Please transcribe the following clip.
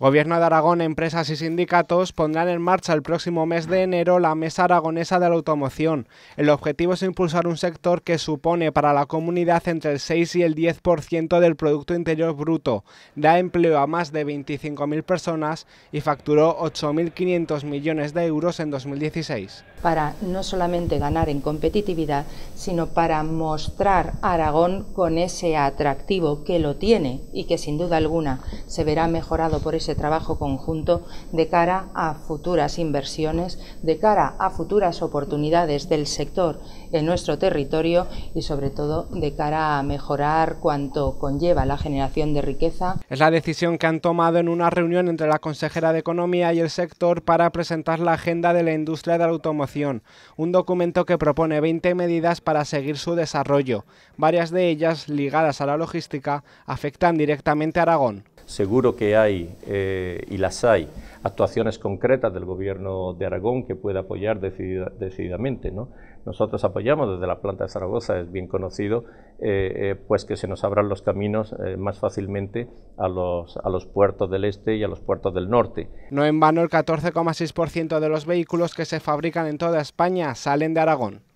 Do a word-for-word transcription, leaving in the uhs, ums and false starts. Gobierno de Aragón, empresas y sindicatos pondrán en marcha el próximo mes de enero la Mesa Aragonesa de la Automoción. El objetivo es impulsar un sector que supone para la comunidad entre el seis y el diez por ciento del Producto Interior Bruto, da empleo a más de veinticinco mil personas y facturó ocho mil quinientos millones de euros en dos mil dieciséis. Para no solamente ganar en competitividad, sino para mostrar a Aragón con ese atractivo que lo tiene y que sin duda alguna se verá mejorado por ese trabajo conjunto de cara a futuras inversiones, de cara a futuras oportunidades del sector en nuestro territorio y sobre todo de cara a mejorar cuanto conlleva la generación de riqueza. Es la decisión que han tomado en una reunión entre la consejera de Economía y el sector para presentar la agenda de la industria de la automoción, un documento que propone veinte medidas para seguir su desarrollo. Varias de ellas, ligadas a la logística, afectan directamente a Aragón. Seguro que hay, eh, y las hay, actuaciones concretas del Gobierno de Aragón que puede apoyar decidida, decididamente, ¿no? Nosotros apoyamos desde la planta de Zaragoza, es bien conocido, eh, eh, pues que se nos abran los caminos eh, más fácilmente a los, a los puertos del este y a los puertos del norte. No en vano el catorce coma seis por ciento de los vehículos que se fabrican en toda España salen de Aragón.